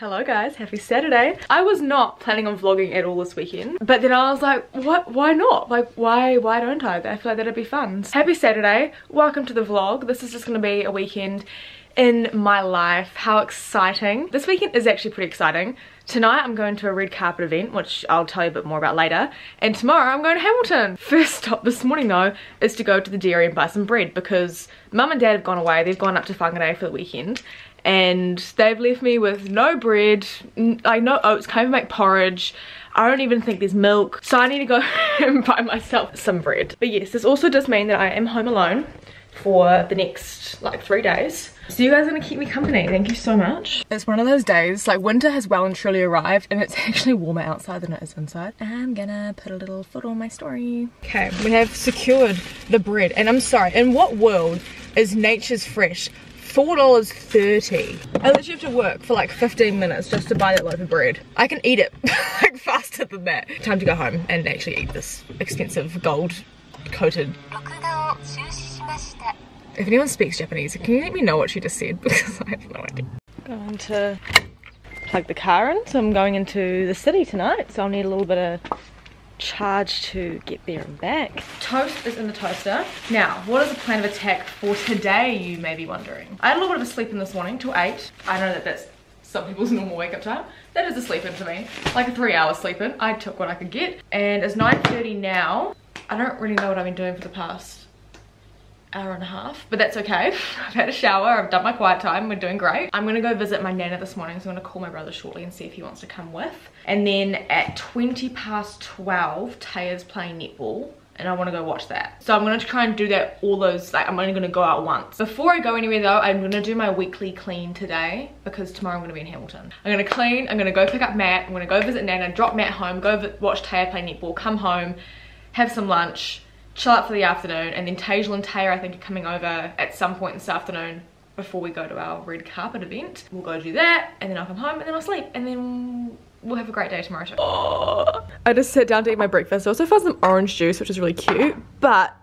Hello guys, happy Saturday. I was not planning on vlogging at all this weekend, but then I was like, what, why not? Like, why don't I? I feel like that'd be fun. So, happy Saturday, welcome to the vlog. This is just gonna be a weekend in my life. How exciting. This weekend is actually pretty exciting. Tonight I'm going to a red carpet event, which I'll tell you a bit more about later, and tomorrow I'm going to Hamilton. First stop this morning though is to go to the dairy and buy some bread because mum and dad have gone away. They've gone up to Whangarei for the weekend and they've left me with no bread, like no oats, can't even make porridge. I don't even think there's milk, so I need to go and buy myself some bread. But yes, this also does mean that I am home alone for the next like 3 days. So you guys are gonna keep me company, thank you so much. It's one of those days, like winter has well and truly arrived and it's actually warmer outside than it is inside. I'm gonna put a little foot on my story. Okay, we have secured the bread, and I'm sorry, in what world is Nature's Fresh $4.30? I literally have to work for like 15 minutes just to buy that loaf of bread. I can eat it like faster than that. Time to go home and actually eat this expensive gold coated. If anyone speaks Japanese, can you let me know what she just said, because I have no idea. Going to plug the car in, so I'm going into the city tonight, so I'll need a little bit of charge to get there and back. Toast is in the toaster. Now, what is the plan of attack for today, you may be wondering. I had a little bit of a sleep in this morning till 8. I know that that's some people's normal wake up time. That is a sleep in for me, like a 3 hour sleep in. I took what I could get, and it's 9:30 now. I don't really know what I've been doing for the past hour and a half, but that's okay. I've had a shower, I've done my quiet time, we're doing great. I'm gonna go visit my nana this morning, so I'm gonna call my brother shortly and see if he wants to come with. And then at 20 past 12, Taya's playing netball and I want to go watch that, so I'm going to try and do that. All those, like, I'm only going to go out once. Before I go anywhere though, I'm going to do my weekly clean today because tomorrow I'm going to be in Hamilton. I'm going to clean, I'm going to go pick up Matt, I'm going to go visit nana, drop Matt home, go watch Taya play netball, come home, have some lunch, chill out for the afternoon, and then Tejal and Taya I think are coming over at some point this afternoon before we go to our red carpet event. We'll go do that and then I'll come home and then I'll sleep and then we'll have a great day tomorrow too. Oh, I just sat down to eat my breakfast. I also found some orange juice, which is really cute, but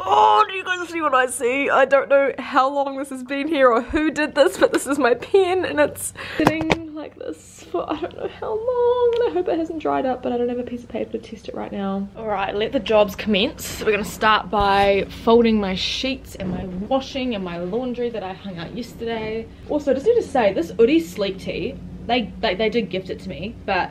oh, do you guys see what I see? I don't know how long this has been here or who did this, but this is my pen and it's sitting like this for I don't know how long. I hope it hasn't dried up, but I don't have a piece of paper to test it right now. All right, let the jobs commence. We're gonna start by folding my sheets and my washing and my laundry that I hung out yesterday. Also, just need to say, this Uri sleep tea, they did gift it to me, but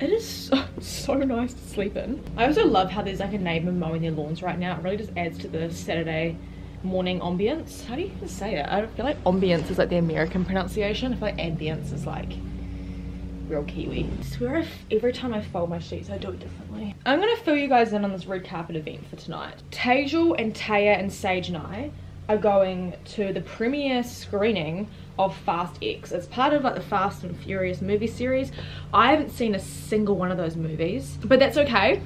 it is so nice to sleep in. I also love how there's like a neighbour mowing their lawns right now. It really just adds to the Saturday morning ambience. How do you even say it? I feel like ambience is like the American pronunciation. I feel like ambience is like real Kiwi. I swear every time I fold my sheets I do it differently. I'm gonna fill you guys in on this red carpet event for tonight. Tejal and Taya and Sage and I are going to the premiere screening of Fast X. It's part of like the Fast and Furious movie series. I haven't seen a single one of those movies, but that's okay.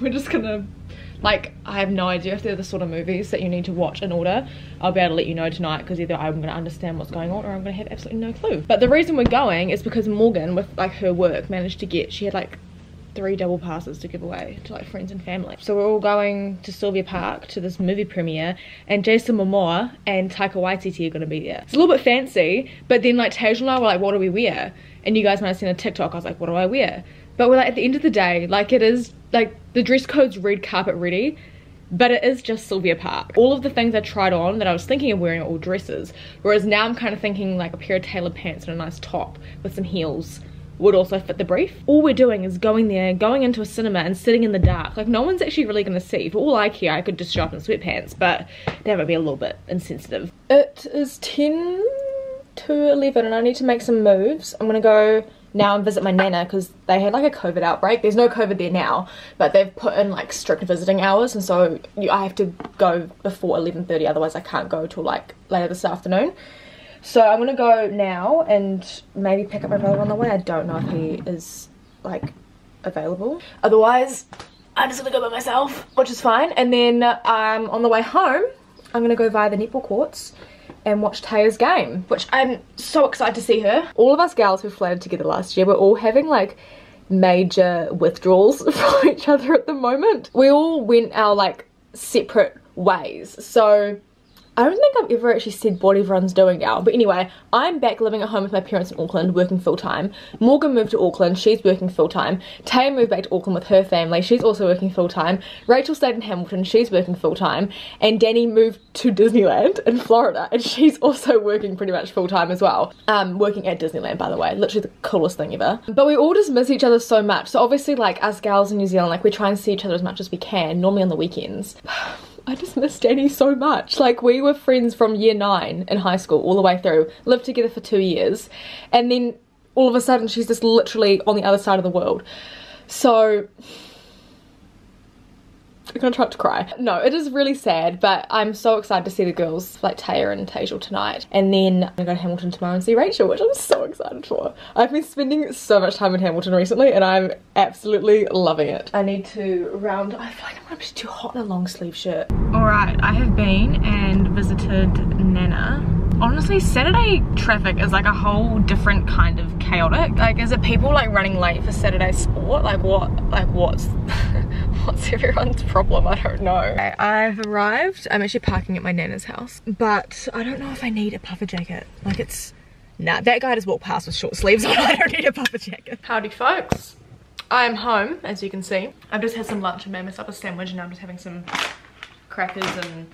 We're just gonna, like, I have no idea if they're the sort of movies that you need to watch in order. I'll be able to let you know tonight because either I'm gonna understand what's going on or I'm gonna have absolutely no clue. But the reason we're going is because Morgan, with like her work, managed to get, she had like 3 double passes to give away to like friends and family. So we're all going to Sylvia Park to this movie premiere, and Jason Momoa and Taika Waititi are gonna be there. It's a little bit fancy, but then like Tejal and I were like, what do we wear? And you guys might have seen a TikTok, I was like, what do I wear? But we're like, at the end of the day, like it is, like the dress code's red carpet ready, but it is just Sylvia Park. All of the things I tried on that I was thinking of wearing are all dresses, whereas now I'm kind of thinking like a pair of tailored pants and a nice top with some heels would also fit the brief. All we're doing is going there, going into a cinema and sitting in the dark. Like no one's actually really gonna see. For all I care, I could just show up in sweatpants, but that might be a little bit insensitive. It is 10 to 11 and I need to make some moves. I'm gonna go now and visit my nana because they had like a COVID outbreak. There's no COVID there now, but they've put in like strict visiting hours, and so I have to go before 11:30, otherwise I can't go till like later this afternoon. So I'm gonna go now and maybe pick up my brother on the way. I don't know if he is like available. Otherwise, I'm just gonna go by myself, which is fine. And then on the way home, I'm gonna go via the netball courts and watch Taya's game, which I'm so excited to see her. All of us gals who flatted together last year, we're all having like major withdrawals from each other at the moment. We all went our like separate ways. So I don't think I've ever actually said what everyone's doing now, but anyway, I'm back living at home with my parents in Auckland, working full-time. Morgan moved to Auckland, she's working full-time. Taya moved back to Auckland with her family, she's also working full-time. Rachel stayed in Hamilton, she's working full-time. And Danny moved to Disneyland in Florida, and she's also working pretty much full-time as well. Working at Disneyland, by the way, literally the coolest thing ever. But we all just miss each other so much, so obviously, like, us gals in New Zealand, like, we try and see each other as much as we can, normally on the weekends. I just miss Danny so much. Like, we were friends from year 9 in high school all the way through, lived together for 2 years, and then all of a sudden she's just literally on the other side of the world. So I'm gonna try not to cry. No, it is really sad, but I'm so excited to see the girls like Taya and Tejal tonight, and then I'm gonna go to Hamilton tomorrow and see Rachel, which I'm so excited for. I've been spending so much time in Hamilton recently and I'm absolutely loving it. I need to round, I feel like I'm gonna be too hot in a long sleeve shirt. Alright, I have been and visited Nana. Honestly, Saturday traffic is like a whole different kind of chaotic. Like, is it people like running late for Saturday sport? Like what's what's everyone's problem? I don't know. Okay, I've arrived. I'm actually parking at my nana's house, but I don't know if I need a puffer jacket. Like, it's, nah, that guy just walked past with short sleeves on. I don't need a puffer jacket. Howdy folks, I am home, as you can see. I've just had some lunch and made myself a sandwich, and now I'm just having some crackers and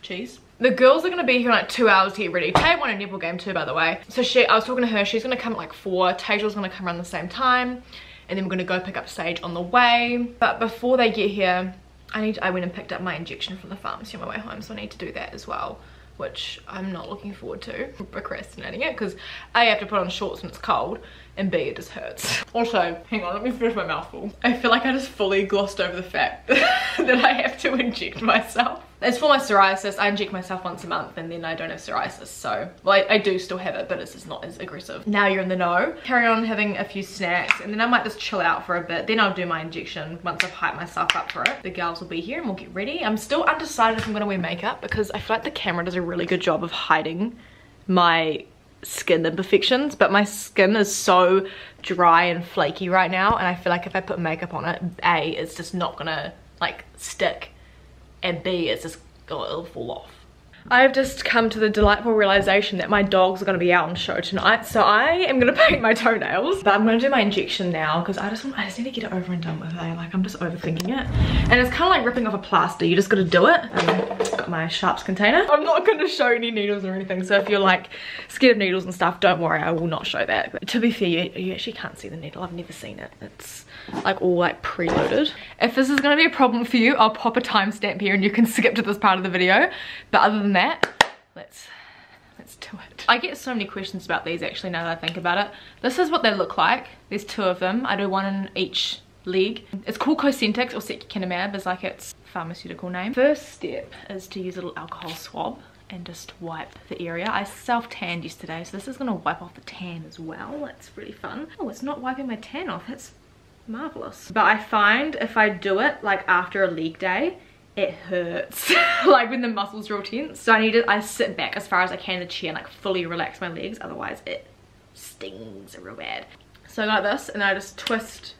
cheese. The girls are going to be here in like 2 hours to get ready. Tay won a netball game too, by the way. So I was talking to her, she's going to come at like 4. Tejal's going to come around the same time. And then we're going to go pick up Sage on the way. But before they get here, I went and picked up my injection from the pharmacy on my way home. So I need to do that as well, which I'm not looking forward to. I'm procrastinating it because A, I have to put on shorts when it's cold, and B, it just hurts. Also, hang on, let me finish my mouthful. I feel like I just fully glossed over the fact that I have to inject myself. As for my psoriasis, I inject myself once a month, and then I don't have psoriasis, so, well, I do still have it, but it's just not as aggressive. Now you're in the know. Carry on having a few snacks, and then I might just chill out for a bit. Then I'll do my injection once I've hyped myself up for it. The girls will be here and we'll get ready. I'm still undecided if I'm gonna wear makeup, because I feel like the camera does a really good job of hiding my skin imperfections, but my skin is so dry and flaky right now, and I feel like if I put makeup on it, A, it's just not gonna, like, stick, and B, it's just, oh, it'll fall off. I've just come to the delightful realization that my dogs are going to be out on show tonight, so I am going to paint my toenails. But I'm going to do my injection now because I just need to get it over and done with. Like, I'm just overthinking it. And it's kind of like ripping off a plaster. You just got to do it. Got my sharps container. I'm not going to show any needles or anything, so if you're like scared of needles and stuff, don't worry, I will not show that. But to be fair, you actually can't see the needle. I've never seen it. It's like all like preloaded. If this is going to be a problem for you, I'll pop a timestamp here and you can skip to this part of the video. But other than that, let's do it. I get so many questions about these, actually, now that I think about it. This is what they look like. There's 2 of them. I do one in each leg. It's called Cosentix, or Secukinumab is like its pharmaceutical name. First step is to use a little alcohol swab and just wipe the area. I self-tanned yesterday, so this is going to wipe off the tan as well. That's really fun. Oh, it's not wiping my tan off. That's marvelous. But I find if I do it like after a leg day, it hurts, like when the muscles are all tense. So I sit back as far as I can in the chair and like fully relax my legs, otherwise it stings real bad. So like this, and I just twist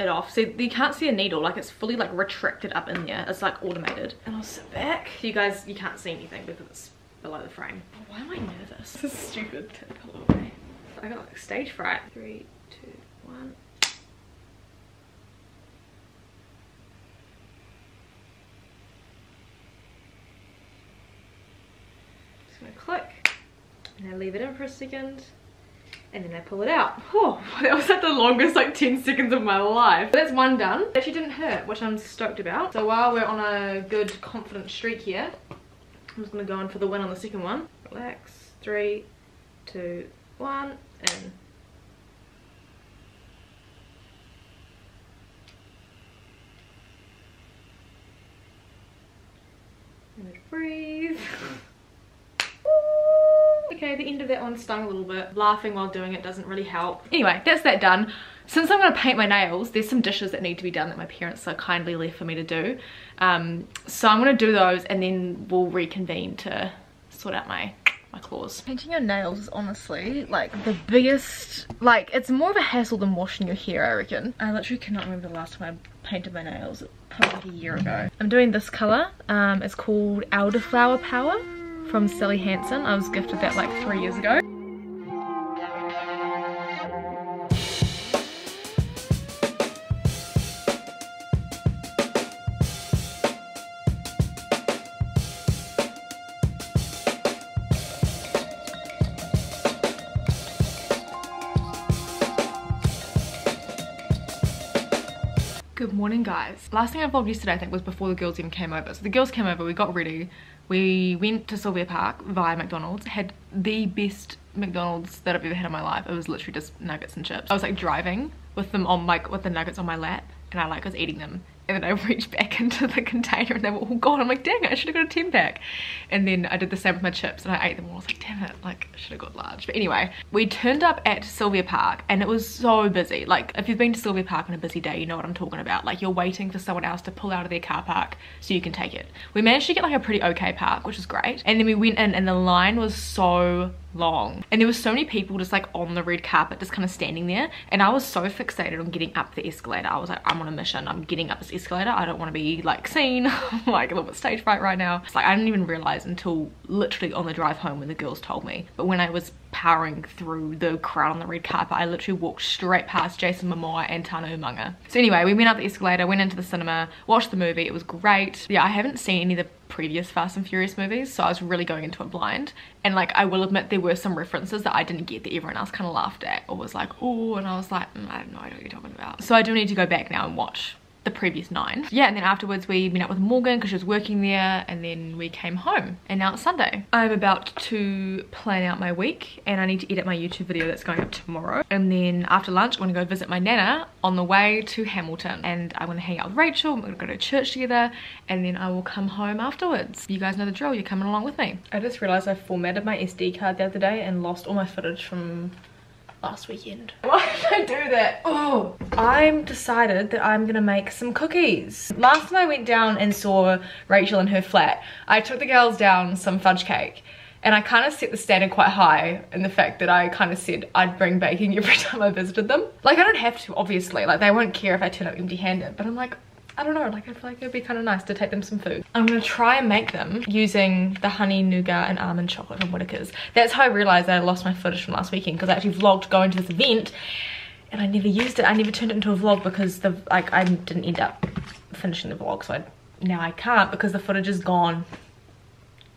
it off. See, you can't see a needle, like it's fully like retracted up in there. It's like automated. And I'll sit back. You guys, you can't see anything because it's below the frame. Oh, why am I nervous? This is stupid. I got like stage fright. 3, 2, 1. Click, and I leave it in for a second, and then I pull it out. Oh, that was like the longest like 10 seconds of my life. But that's one done. It actually didn't hurt, which I'm stoked about. So while we're on a good confident streak here, I'm just gonna go in for the win on the second one. Relax, 3, 2, 1, and breathe. Okay, the end of that one stung a little bit. Laughing while doing it doesn't really help. Anyway, that's that done. Since I'm going to paint my nails, there's some dishes that need to be done that my parents so kindly left for me to do. So I'm going to do those, and then we'll reconvene to sort out my claws. Painting your nails is honestly like the biggest, like, it's more of a hassle than washing your hair, I reckon. I literally cannot remember the last time I painted my nails. like a year ago. I'm doing this colour. It's called Alderflower Power from Sally Hansen. I was gifted that like 3 years ago. Good morning, guys. Last thing I vlogged yesterday, I think, was before the girls even came over. So the girls came over, we got ready, we went to Sylvia Park via McDonald's, had the best McDonald's that I've ever had in my life. It was literally just nuggets and chips. I was like driving with them on like with the nuggets on my lap, and I like was eating them, and then I reached back into the container and they were all gone. I'm like, dang it, I should have got a 10-pack. And then I did the same with my chips and I ate them all. I was like, damn it, like, I should have got large. But anyway, we turned up at Sylvia Park and it was so busy. Like, if you've been to Sylvia Park on a busy day, you know what I'm talking about. Like, you're waiting for someone else to pull out of their car park so you can take it. We managed to get like a pretty okay park, which is great. And then we went in and the line was so long. And there were so many people just like on the red carpet, just kind of standing there. And I was so fixated on getting up the escalator. I was like, I'm on a mission. I'm getting up this escalator. I don't want to be like seen. I'm like a little bit stage fright right now. It's like, I didn't even realize until literally on the drive home when the girls told me. But when I was powering through the crowd on the red carpet, I literally walked straight past Jason Momoa and Tana Umanga. So anyway, we went up the escalator, went into the cinema, watched the movie. It was great. Yeah, I haven't seen any of the previous Fast and Furious movies, so I was really going into it blind. And like, I will admit there were some references that I didn't get that everyone else kind of laughed at or was like, oh, and I was like, I have no idea what you're talking about. So I do need to go back now and watch the previous 9. Yeah, and then afterwards we met up with Morgan because she was working there, and then we came home, and now it's Sunday. I'm about to plan out my week and I need to edit my YouTube video that's going up tomorrow. And then after lunch, I'm gonna go visit my nana on the way to Hamilton, and I'm gonna hang out with Rachel, we're gonna go to church together, and then I will come home afterwards. You guys know the drill, you're coming along with me. I just realized I formatted my SD card the other day and lost all my footage from last weekend. Why did I do that? Oh, I'm decided that I'm gonna make some cookies. Last time I went down and saw Rachel in her flat, I took the girls down some fudge cake, and I kind of set the standard quite high in the fact that I kind of said I'd bring baking every time I visited them. Like, I don't have to, obviously, like they won't care if I turn up empty-handed, but I'm like, I don't know, like I feel like it'd be kind of nice to take them some food. I'm gonna try and make them using the honey, nougat and almond chocolate from Whittaker's. That's how I realized that I lost my footage from last weekend, because I actually vlogged going to this event and I never used it. I never turned it into a vlog because the like I didn't end up finishing the vlog, so now I can't because the footage is gone.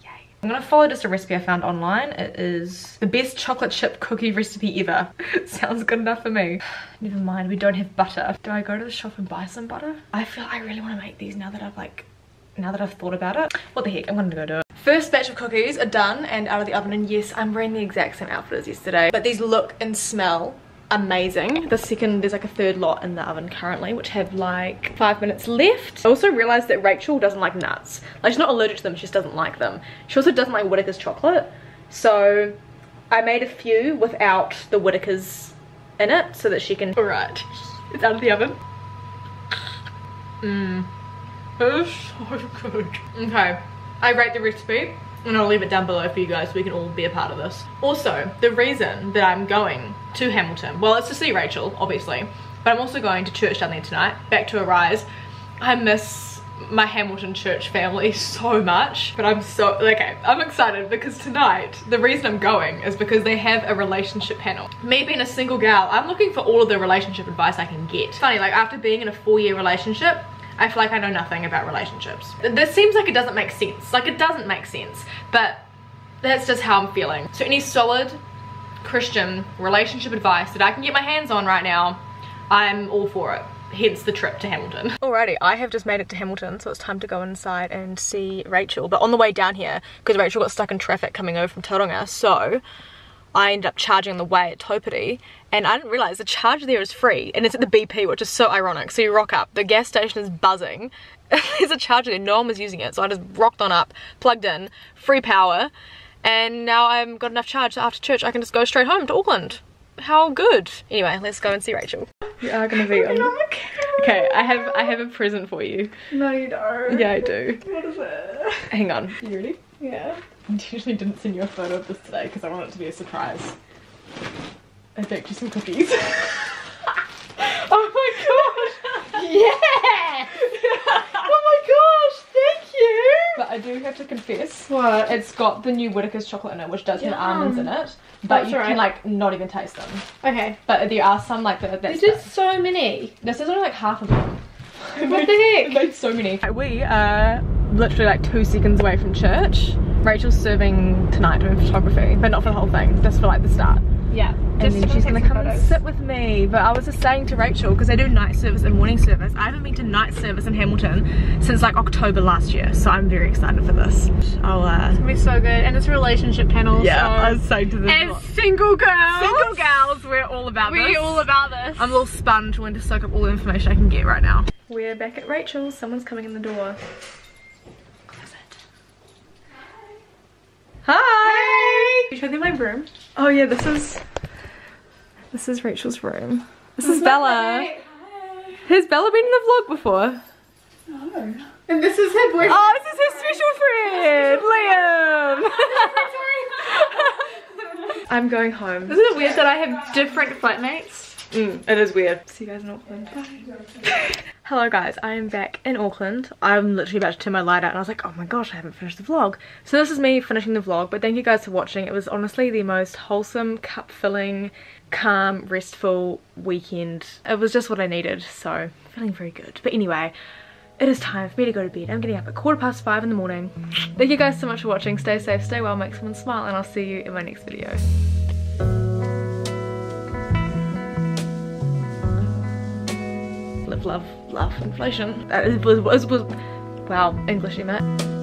Yay. I'm gonna follow just a recipe I found online. It is the best chocolate chip cookie recipe ever. Sounds good enough for me. Never mind, we don't have butter. Do I go to the shop and buy some butter? I feel I really want to make these now that I've thought about it. What the heck, I'm gonna go do it. First batch of cookies are done and out of the oven, and yes, I'm wearing the exact same outfit as yesterday, but these look and smell amazing. The second, there's like a third lot in the oven currently, which have like 5 minutes left. I also realized that Rachel doesn't like nuts. Like, she's not allergic to them, she just doesn't like them. She also doesn't like Whittaker's chocolate, so I made a few without the Whittaker's in it so that she can. Alright, it's out of the oven. It is so good. Okay, I rate the recipe and I'll leave it down below for you guys so we can all be a part of this. Also, the reason that I'm going to Hamilton, well, it's to see Rachel, obviously, but I'm also going to church down there tonight, back to Arise. I miss my Hamilton church family so much, but I'm so, okay, I'm excited because tonight, the reason I'm going is because they have a relationship panel. Me being a single gal, I'm looking for all of the relationship advice I can get. Funny, like after being in a 4-year relationship, I feel like I know nothing about relationships. This seems like it doesn't make sense. Like, it doesn't make sense, but that's just how I'm feeling. So any solid Christian relationship advice that I can get my hands on right now, I'm all for it. Hence the trip to Hamilton. Alrighty, I have just made it to Hamilton, so it's time to go inside and see Rachel. But on the way down here, because Rachel got stuck in traffic coming over from Tauranga, so I ended up charging on the way at Topity, and I didn't realise the charge there is free, and it's at the BP, which is so ironic. So you rock up, the gas station is buzzing, there's a charger there, no one was using it, so I just rocked on up, plugged in, free power, and now I've got enough charge so after church I can just go straight home to Auckland. How good. Anyway, let's go and see Rachel. You are gonna be on. Okay, I have a present for you. No, you don't. Yeah, I do. What is it? Hang on. You ready? Yeah. I usually didn't send you a photo of this today because I want it to be a surprise. I baked you some cookies. Oh my god! Yeah! do have to confess. What? It's got the new Whittaker's chocolate in it, which does have almonds in it, but you can like not even taste them. Okay. But there are some like that. There's just so many. This is only like half of them. What the heck? It made so many. We are literally like 2 seconds away from church. Rachel's serving tonight doing photography, but not for the whole thing, just for like the start. Yeah. And then she's gonna come and sit with me. But I was just saying to Rachel, because they do night service and morning service. I haven't been to night service in Hamilton since like October last year, so I'm very excited for this. It's gonna be so good, and it's a relationship panel. Yeah, so I was saying to them. As single girls, we're all about this. We're all about this. I'm a little sponge wanting to soak up all the information I can get right now. We're back at Rachel's. Someone's coming in the door. Close it. Hi. Hey. Can you show them my room? Oh yeah, this is Rachel's room. This is Bella. Hi. Has Bella been in the vlog before? No. And this is her boyfriend. Oh, this is her special friend, Liam. I'm going home. Isn't it weird that I have different flatmates? It is weird. See you guys in Auckland. Bye. Hello guys, I am back in Auckland. I'm literally about to turn my light out and I was like, oh my gosh, I haven't finished the vlog. So this is me finishing the vlog, but thank you guys for watching. It was honestly the most wholesome, cup-filling, calm, restful weekend. It was just what I needed, so feeling very good. But anyway, it is time for me to go to bed. I'm getting up at 5:15 in the morning. Thank you guys so much for watching. Stay safe, stay well, make someone smile, and I'll see you in my next video. Live, love, inflation. That was wow, English, you met.